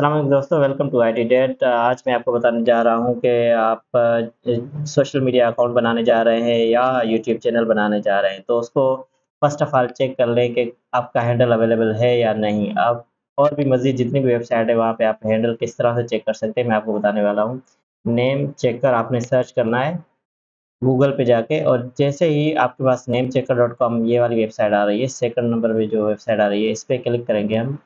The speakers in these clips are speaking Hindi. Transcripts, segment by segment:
अस्सलाम दोस्तों, वेलकम टू IT Dad। आज मैं आपको बताने जा रहा हूं कि आप सोशल मीडिया अकाउंट बनाने जा रहे हैं या YouTube चैनल बनाने जा रहे हैं तो उसको फर्स्ट ऑफ ऑल चेक कर लें कि आपका हैंडल अवेलेबल है या नहीं। आप और भी मज़ीद जितनी भी वेबसाइट है वहां पे आप हैंडल किस तरह से चेक कर सकते हैं मैं आपको बताने वाला हूँ। नेम चेकर आपने सर्च करना है गूगल पे जाके, और जैसे ही आपके पास namechecker.com ये वाली वेबसाइट आ रही है, सेकंड नंबर पे जो वेबसाइट आ रही है इस पर क्लिक करेंगे हम,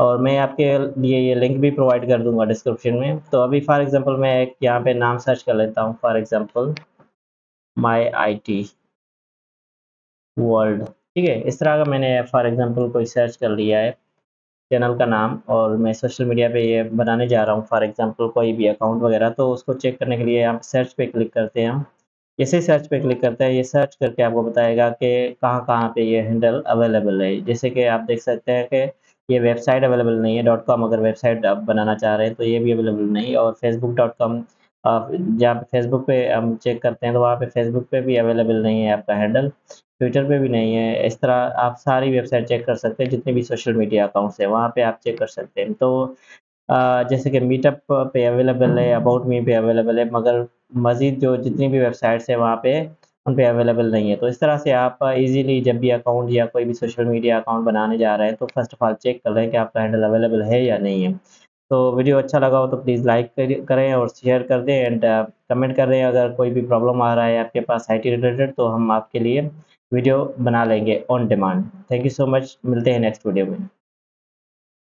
और मैं आपके लिए ये लिंक भी प्रोवाइड कर दूंगा डिस्क्रिप्शन में। तो अभी फॉर एग्जांपल मैं एक यहाँ पे नाम सर्च कर लेता हूँ, for example my IT world, ठीक है। इस तरह का मैंने फॉर एग्जांपल कोई सर्च कर लिया है चैनल का नाम, और मैं सोशल मीडिया पे ये बनाने जा रहा हूँ फॉर एग्जांपल कोई भी अकाउंट वगैरह। तो उसको चेक करने के लिए यहाँ पे सर्च पे क्लिक करते हैं हम। जैसे सर्च पे क्लिक करते हैं ये सर्च करके आपको बताएगा कि कहाँ कहाँ पे ये हैंडल अवेलेबल है। जैसे कि आप देख सकते हैं कि ये वेबसाइट अवेलेबल नहीं है, .com अगर वेबसाइट आप बनाना चाह रहे हैं तो ये भी अवेलेबल नहीं, और facebook.com आप जहाँ पे फेसबुक पे हम चेक करते हैं तो वहाँ पे फेसबुक पे भी अवेलेबल नहीं है आपका हैंडल, ट्विटर पे भी नहीं है। इस तरह आप सारी वेबसाइट चेक कर सकते हैं जितने भी सोशल मीडिया अकाउंट्स हैं वहाँ पर आप चेक कर सकते हैं। तो जैसे कि मीटअप पे अवेलेबल है, अबाउट मी पे अवेलेबल है, मगर मज़ीद जो जितनी भी वेबसाइट्स हैं वहाँ पे उन पे अवेलेबल नहीं है। तो इस तरह से आप इजीली जब भी अकाउंट या कोई भी सोशल मीडिया अकाउंट बनाने जा रहे हैं तो फर्स्ट ऑफ ऑल चेक कर रहे हैं कि आपका हैंडल अवेलेबल है या नहीं है। तो वीडियो अच्छा लगा हो तो प्लीज़ लाइक करें और शेयर कर दें एंड कमेंट कर दें। अगर कोई भी प्रॉब्लम आ रहा है आपके पास IT रिलेटेड तो हम आपके लिए वीडियो बना लेंगे on demand. Thank you so much, मिलते हैं नेक्स्ट वीडियो में।